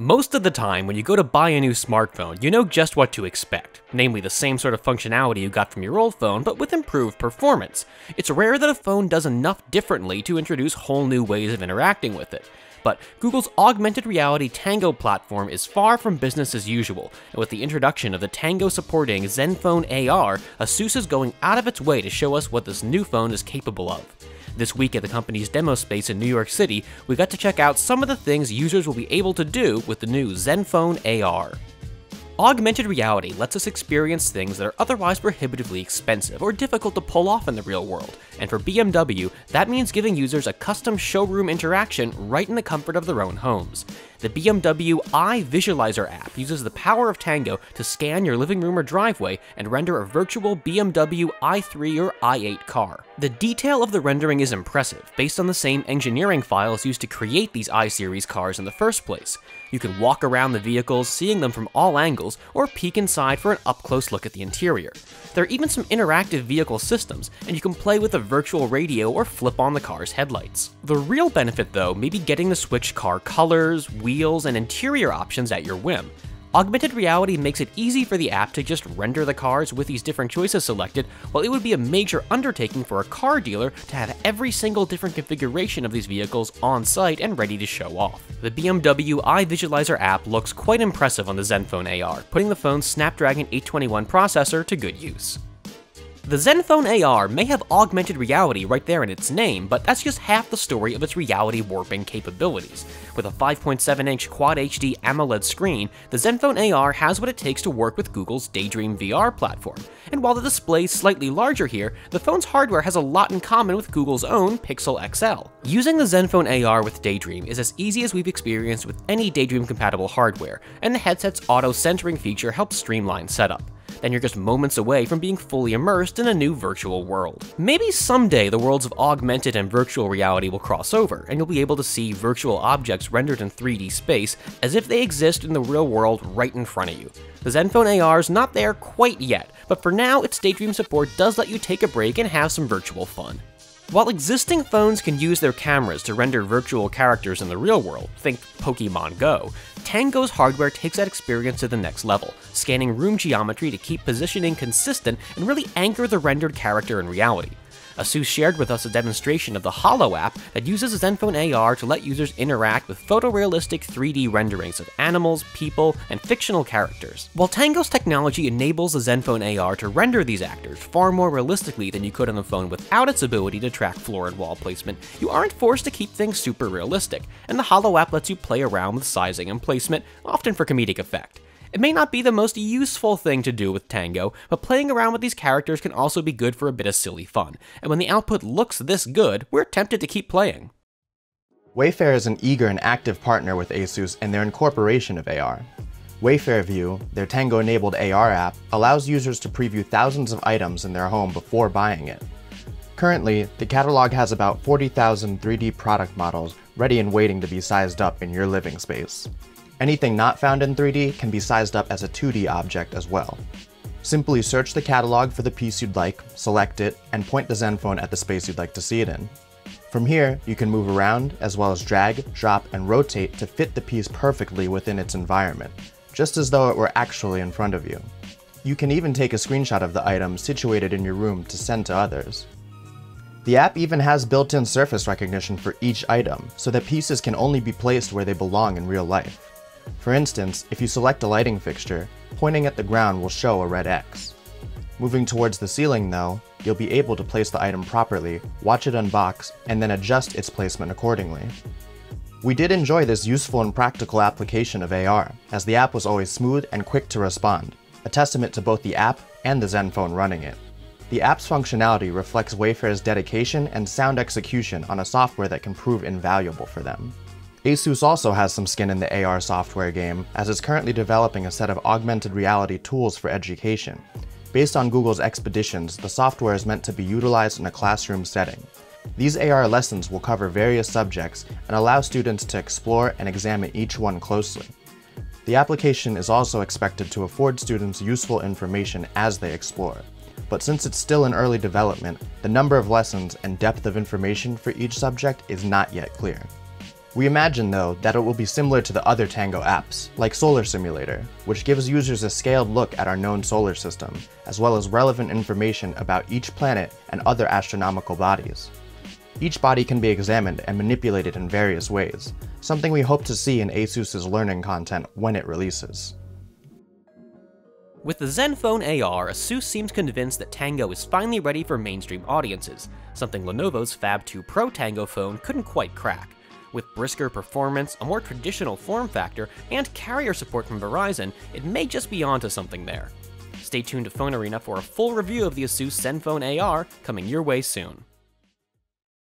Most of the time, when you go to buy a new smartphone, you know just what to expect, namely the same sort of functionality you got from your old phone, but with improved performance. It's rare that a phone does enough differently to introduce whole new ways of interacting with it. But Google's augmented reality Tango platform is far from business as usual, and with the introduction of the Tango supporting ZenFone AR, ASUS is going out of its way to show us what this new phone is capable of. This week at the company's demo space in New York City, we got to check out some of the things users will be able to do with the new ZenFone AR. Augmented reality lets us experience things that are otherwise prohibitively expensive or difficult to pull off in the real world, and for BMW, that means giving users a custom showroom interaction right in the comfort of their own homes. The BMW i Visualizer app uses the power of Tango to scan your living room or driveway and render a virtual BMW i3 or i8 car. The detail of the rendering is impressive, based on the same engineering files used to create these i-series cars in the first place. You can walk around the vehicles, seeing them from all angles, or peek inside for an up-close look at the interior. There are even some interactive vehicle systems, and you can play with a virtual radio or flip on the car's headlights. The real benefit, though, may be getting to switch car colors, wheels, and interior options at your whim. Augmented reality makes it easy for the app to just render the cars with these different choices selected, while it would be a major undertaking for a car dealer to have every single different configuration of these vehicles on site and ready to show off. The BMW i Visualizer app looks quite impressive on the ZenFone AR, putting the phone's Snapdragon 821 processor to good use. The ZenFone AR may have augmented reality right there in its name, but that's just half the story of its reality warping capabilities. With a 5.7-inch Quad HD AMOLED screen, the ZenFone AR has what it takes to work with Google's Daydream VR platform, and while the display is slightly larger here, the phone's hardware has a lot in common with Google's own Pixel XL. Using the ZenFone AR with Daydream is as easy as we've experienced with any Daydream-compatible hardware, and the headset's auto-centering feature helps streamline setup. Then you're just moments away from being fully immersed in a new virtual world. Maybe someday the worlds of augmented and virtual reality will cross over, and you'll be able to see virtual objects rendered in 3D space as if they exist in the real world right in front of you. The ZenFone AR's not there quite yet, but for now its Daydream support does let you take a break and have some virtual fun. While existing phones can use their cameras to render virtual characters in the real world, think Pokemon Go, Tango's hardware takes that experience to the next level, scanning room geometry to keep positioning consistent and really anchor the rendered character in reality. ASUS shared with us a demonstration of the Holo app that uses ZenFone AR to let users interact with photorealistic 3D renderings of animals, people, and fictional characters. While Tango's technology enables the ZenFone AR to render these actors far more realistically than you could on the phone without its ability to track floor and wall placement, you aren't forced to keep things super realistic, and the Holo app lets you play around with sizing and placement, often for comedic effect. It may not be the most useful thing to do with Tango, but playing around with these characters can also be good for a bit of silly fun, and when the output looks this good, we're tempted to keep playing. Wayfair is an eager and active partner with ASUS in their incorporation of AR. Wayfair View, their Tango-enabled AR app, allows users to preview thousands of items in their home before buying it. Currently, the catalog has about 40,000 3D product models ready and waiting to be sized up in your living space. Anything not found in 3D can be sized up as a 2D object as well. Simply search the catalog for the piece you'd like, select it, and point the ZenFone at the space you'd like to see it in. From here, you can move around, as well as drag, drop, and rotate to fit the piece perfectly within its environment, just as though it were actually in front of you. You can even take a screenshot of the item situated in your room to send to others. The app even has built-in surface recognition for each item, so that pieces can only be placed where they belong in real life. For instance, if you select a lighting fixture, pointing at the ground will show a red X. Moving towards the ceiling, though, you'll be able to place the item properly, watch it unbox, and then adjust its placement accordingly. We did enjoy this useful and practical application of AR, as the app was always smooth and quick to respond, a testament to both the app and the ZenFone running it. The app's functionality reflects Wayfair's dedication and sound execution on a software that can prove invaluable for them. ASUS also has some skin in the AR software game, as it's currently developing a set of augmented reality tools for education. Based on Google's Expeditions, the software is meant to be utilized in a classroom setting. These AR lessons will cover various subjects and allow students to explore and examine each one closely. The application is also expected to afford students useful information as they explore, but since it's still in early development, the number of lessons and depth of information for each subject is not yet clear. We imagine, though, that it will be similar to the other Tango apps, like Solar Simulator, which gives users a scaled look at our known solar system, as well as relevant information about each planet and other astronomical bodies. Each body can be examined and manipulated in various ways, something we hope to see in ASUS's learning content when it releases. With the ZenFone AR, ASUS seems convinced that Tango is finally ready for mainstream audiences, something Lenovo's Fab 2 Pro Tango phone couldn't quite crack. With brisker performance, a more traditional form factor, and carrier support from Verizon, it may just be onto something there. Stay tuned to Phone Arena for a full review of the ASUS ZenFone AR coming your way soon.